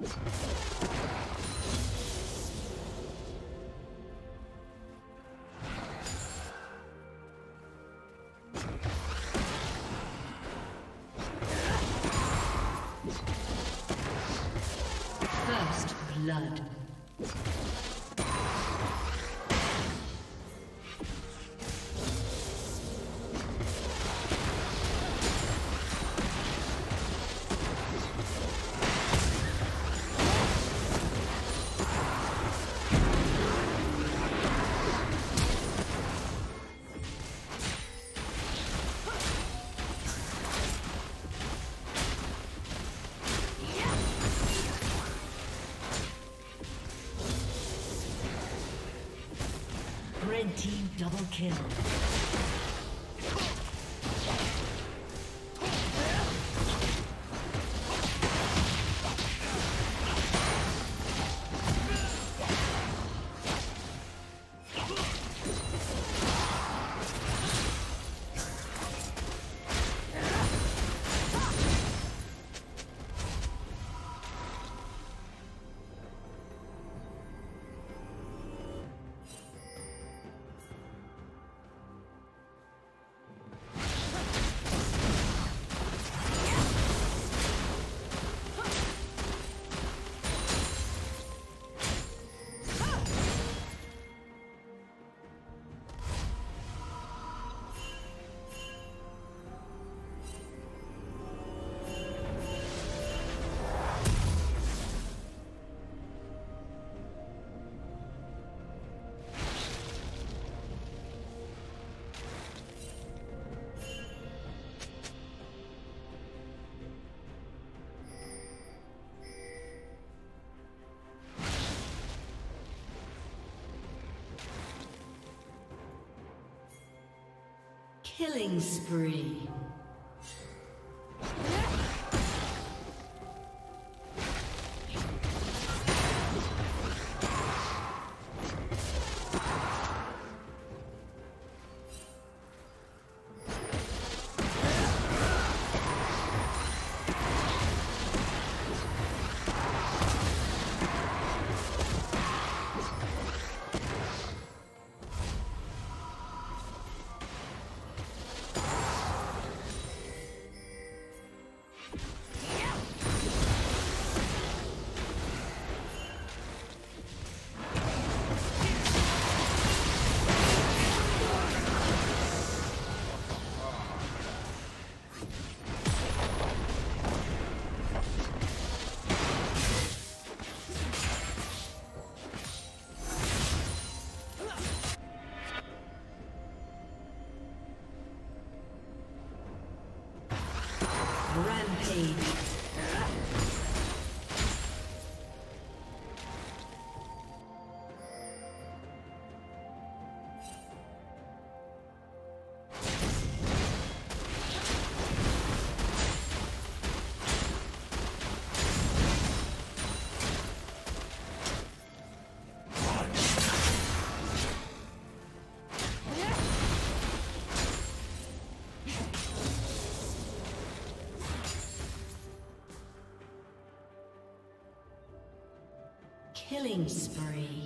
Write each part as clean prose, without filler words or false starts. First blood. Red team double kill. Killing spree. Rampage. Killing spree.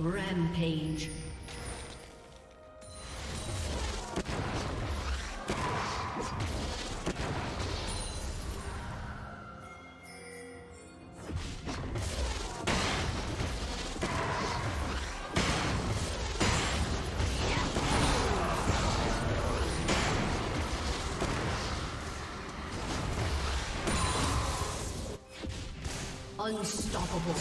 Rampage. Unstoppable.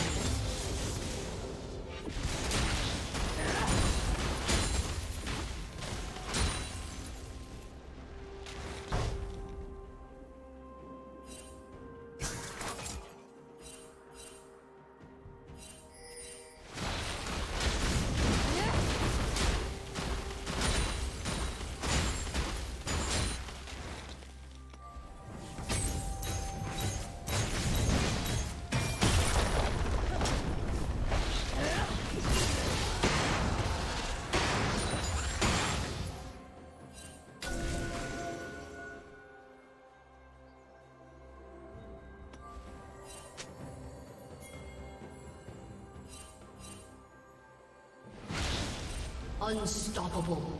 Unstoppable.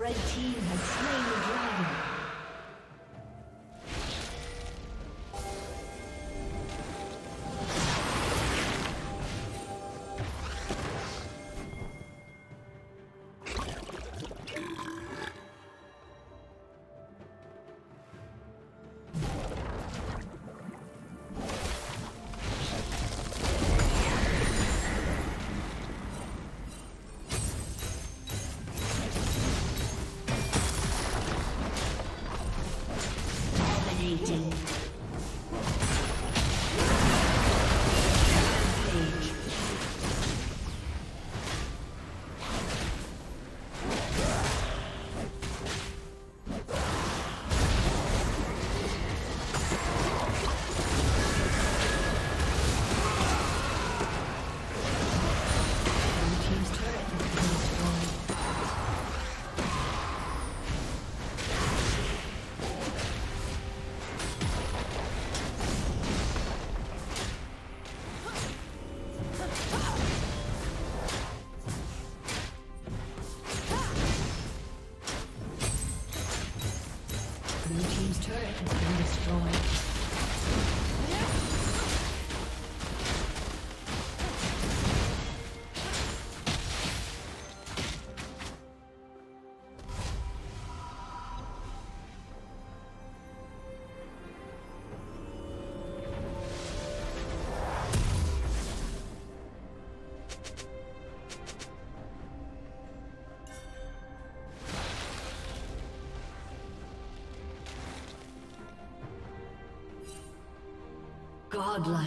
Red team has slain the dragon. Godlike.